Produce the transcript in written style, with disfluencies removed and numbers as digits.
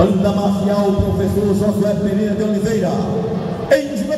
Banda Marcial Professor Josué Pereira de Oliveira. Em